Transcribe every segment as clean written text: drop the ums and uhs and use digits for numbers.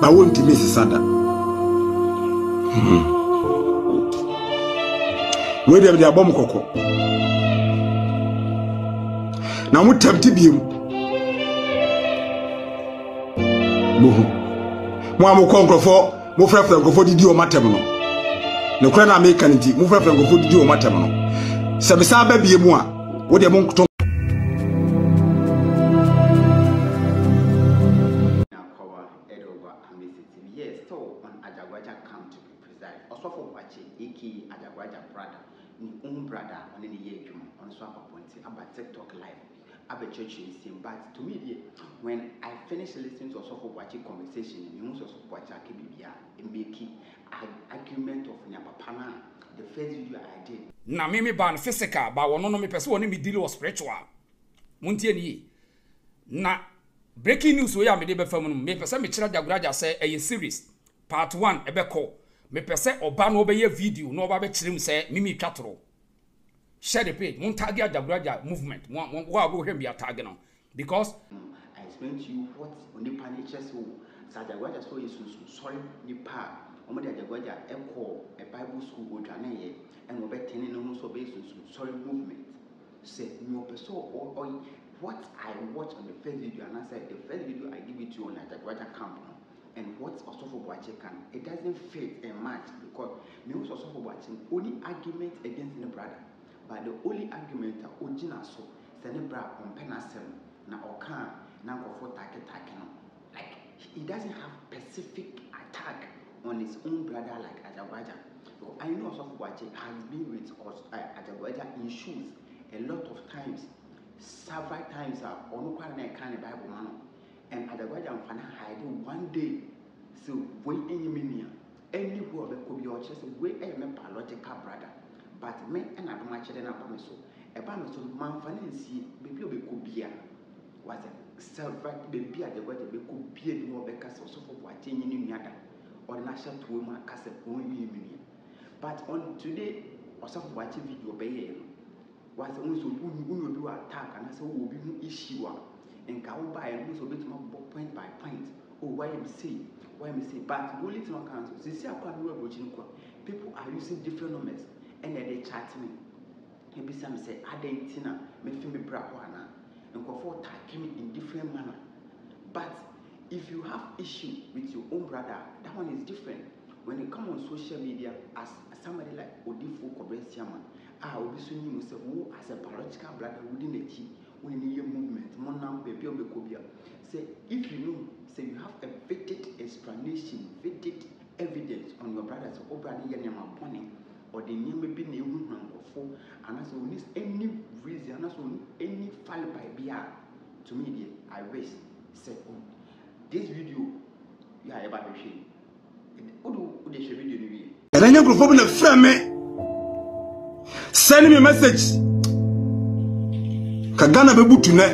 But won't you miss Sada? Where they are bomb cocoa. Now, what time to be? Mwamu Congo for Mufra Franco for the duo maternal. No crana American, Mufra Franco for the duo maternal. Sabisa baby, moi, what the monk. Sofo Boakye, aka Ajagurajah brother, ni brother, on any year, on Swap appointed about TikTok live, about church in the same. But to me, when I finished listening to Sofo Boakye conversation, you know, Sofo Boakye Bibia, and making an argument of Napapana, the first video I did. Na mimi ban physical, but one of me person me deal with spiritual. Muntieni. Na breaking news we are made by Femun, me person me chira Ajagurajah say a series, part 1, a call. Me pese oba no obeye video no oba be chirim say mimi twatro share the page mon tag Ajagurajah movement wa go him be tag now because I explained to you what on the paniches so Ajagurajah so Yesu sorry ni pa omo de Ajagurajah echo a Bible school odwane ye and obe tene no so be Yesu sorry movement say no person or what I watch on the first video and I said the first video I give it to you on Ajagurajah camp no? And what Sofo Boakye can, it doesn't fit and match because me also Sofo Boakye only argument against the brother, but the only argument original so the brother on penasel na okan na go for take no like he doesn't have specific attack on his own brother like Ajagurajah. So I know Sofo Boakye has been with Ajagurajah in shoes a lot of times, several times on kind of Bible man. And Ajagurajah fan hiding one day, so we any mania, any whoever could be or just we a biological brother. But me and I matched an apartment so a band of man finance, baby could be a was a self-right baby at the weather, we could be a more because also for watching any other or national to women cast a million. But on today, also for watching video bay was also who do attack and also will be no issue. And go by and lose a bit more point by point. Oh, YMC, but go little council. They say, people are using different numbers and then they chat me. Maybe some say, I didn't know, me brawana, and go for attacking me in different manner. But if you have issue with your own brother, that one is different. When you come on social media as somebody like Odifo Boakye, I will be saying myself who as a biological brother within the team. When you movement, monam baby obekobia. Say if you know, say you have a vetted explanation, vetted evidence on your brothers or brother yanema pony, or the name may be new or four, and as on this any reason, and as on any file by BR to media, I wish say oh this video you are about to shame. And I know for the family. Send me a message. Kagana bebutune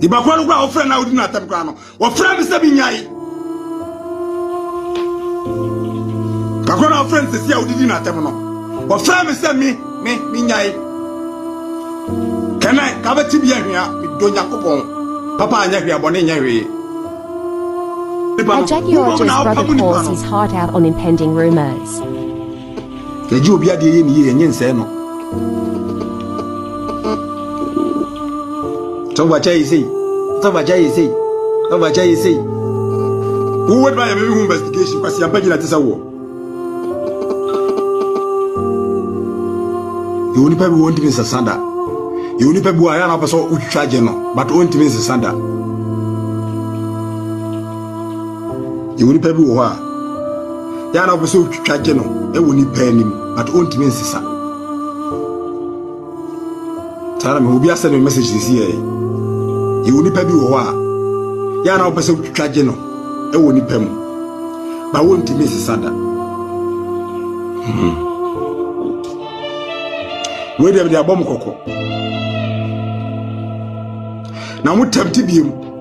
di bakwa lugwa ofre na odi na temkra no ofre bi se bi nyai bakwa na ofre se sia odi na tem no ofre mi se mi nyai kana ka beti bi ahia do yakopon papa anya hia bone nya hwe. Ajagurajah's brother pours his heart out on impending rumors. The Jew be a dear in Seno. Who would buy a new investigation? Because you're begging at this hour. You only people want to miss a sander. You only people are not so ultrageno, but want to miss a sander. You only people who are. They are not so trageno, they will need pain him, but won't mean sister. Tell him who be sending message this year. You will need pay you are. They are not so trageno, they will need pain, but won't mean sister. Where they are bomb cocoa. Now, what time to be?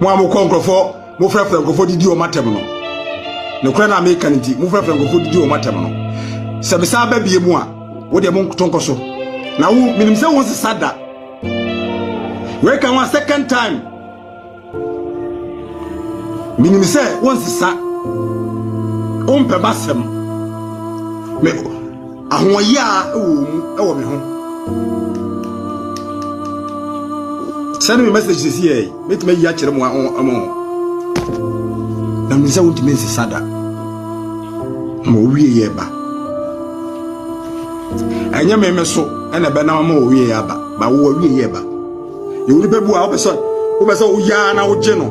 Mwamu Congrofo, Mufra Franco for the duo maternal. No crana American, Mufra Franco for the duo maternal. Sabisa baby, moi, what the monk tonkoso. Now, Minimse was sada. Where can one second time? Minimse was sad. On Pebasem. Me, a moya, oh, me home. Send me messages here. Make me yachem among. Now, Minimse won't miss sada. Mowe yeba. And you may so, and a banamo, we are by what we ever. You will be our person who was so young, our general.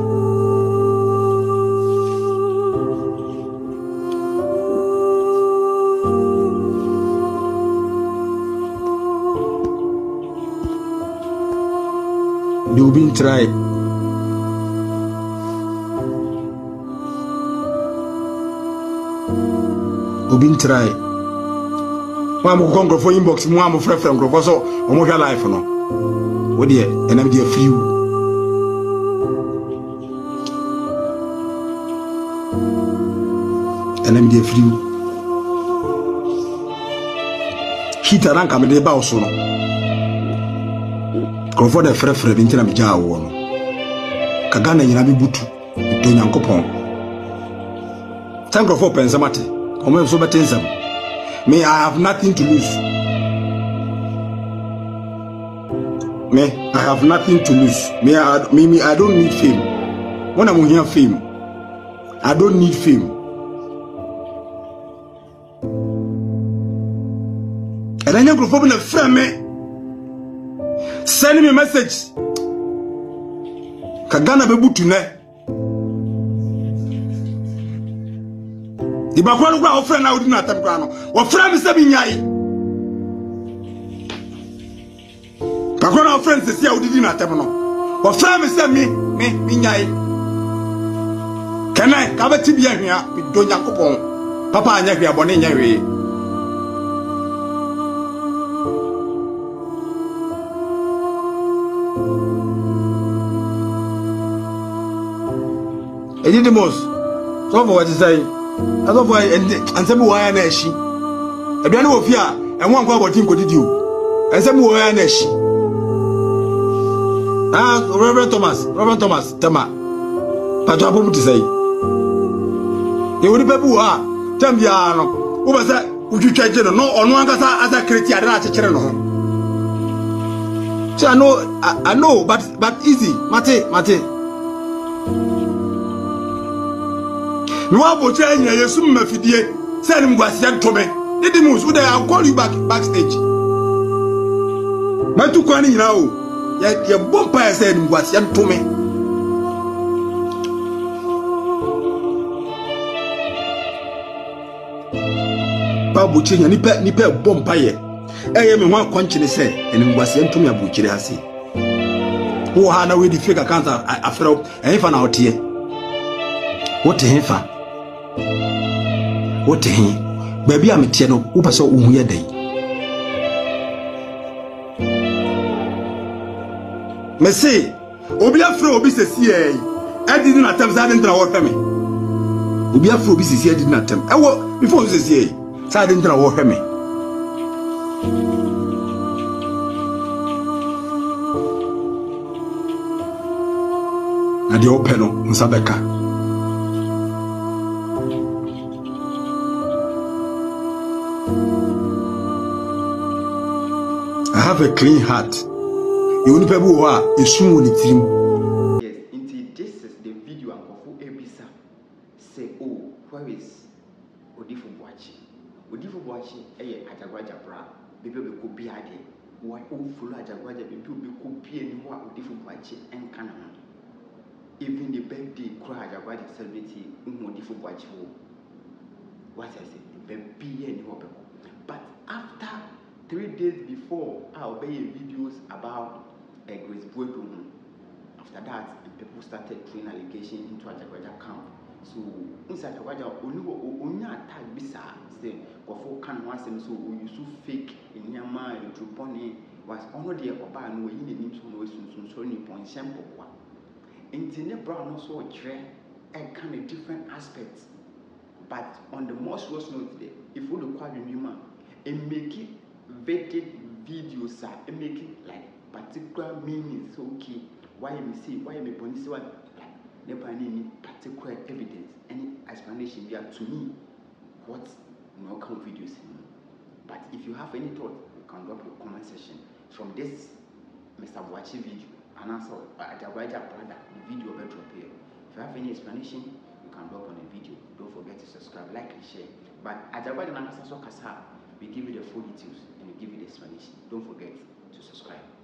You've been tried. You've been tried. I'm going to go for inbox. I'm afraid from Grosso. I'm going to life. No, what dear, and I'm dear few. And I'm dear few. Hit a rank. I'm the boss. No, go for the fresh friend. Until I'm jaw. Kagana, you're not be butu. Don't you go? Thank you for pensamati. I'm going to be so me, I have nothing to lose. Me, I have nothing to lose. Me, I don't need fame. When I'm here, fame. I don't need fame. And then you go a friend, me. Send me a message. Kagana the background of our friend, I would not have gone. What friends have been yai? Background of friends is here, I did not have no. What friends have me yai? Can I cover Tibia with Doña Coupon? Papa and Yagia Boninari. I did the most. So, what is I? I don't know and some wire nashi. A brand of ya and one go about him could do. And some wire nashi. Ah, Reverend Thomas, Tama. But I want to say, you will be who are Tambiano. Who was that? Would you charge no or no other creature? I know, but easy. Mate. You have to change your sum of the same was young to me. Let the moose, I'll call you backstage. But to call you now, yet your bumper said was young to me. Babu change a nipper bumper. I am one conscience and was young to me. Abu Chirasi. Who had away the figure cancer after all, and if an out here. What a heifer. What a baby, I'm a channel who passed all day. Messi, Obia Fro BCCA, I didn't attempt that into our family. Obia Fro BCCA didn't attempt. I walk before CCA, so I didn't draw our family. And the old panel, Musabeka. Have a clean heart. You need people who are a sumo team. Yes, indeed, this is the video I'm going to Ebisa say, oh, where is Odifo Boakye? Odifo Boakye, eh, Ajagurajah bra. People will go be again. Why all follow Ajagurajah? People will go be anymore. Odifo Boakye and Canada. Even the birthday cry Ajagurajah celebrity, Odifo Boakye. What I say, be anymore. But after 3 days before, I'll be videos about a Grace Boydrum. After that, the people started throwing allegations into Ajagurajah camp. So, inside Ajagurajah, only attack Bisa. Say, Kofo can once and so you so fake in Yama and Truponi was only the Oba and we in the names on the Sun Sony Point Shampoa. And Tine Brown also dread and kind of different aspects. But on the most worst note, if you look at the human, it make it vetted videos are making like particular meanings. Okay, why me say, why me police, why never any particular evidence, any explanation there to me. What no come videos in. But if you have any thought, you can drop your comment section from this Mr. Boakye video and also Ajagurajah brother, the video will drop here. If you have any explanation, you can drop on the video. Don't forget to subscribe, like, and share. But Ajagurajah and Kasa, we give you the full details and we give you the explanation. Don't forget to subscribe.